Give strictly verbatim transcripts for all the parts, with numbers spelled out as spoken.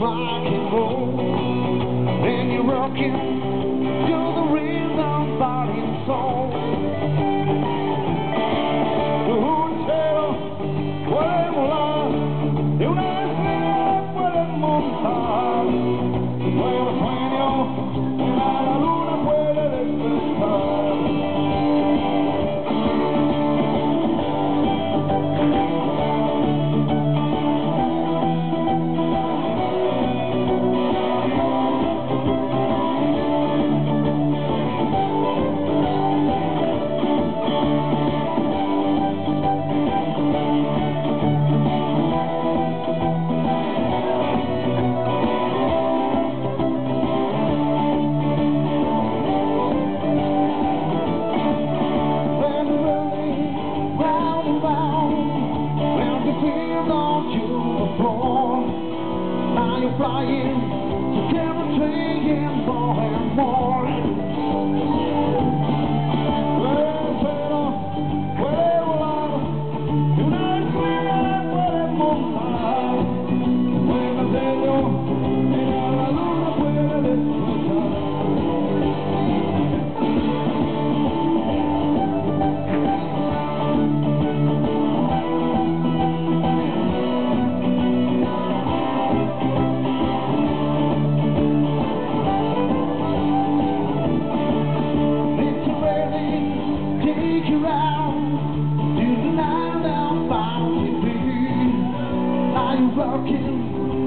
rock and roll, and you're rocking to the rhythm, body and soul. Flying, together playing more and more. Well, better, well, love, tonight we are playing more time. When I tell you, and I lose the way that it's rocking,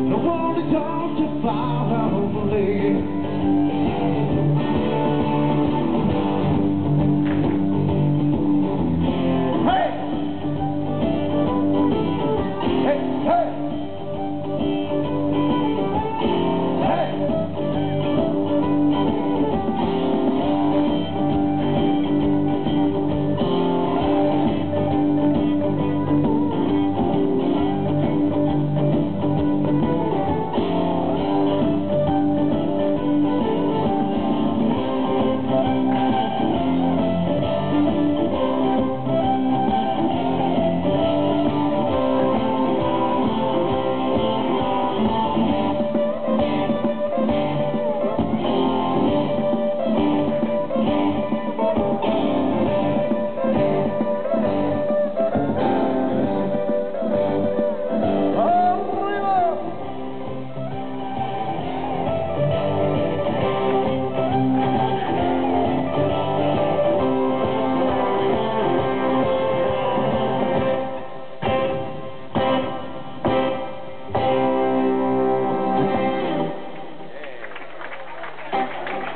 the world is all to far away.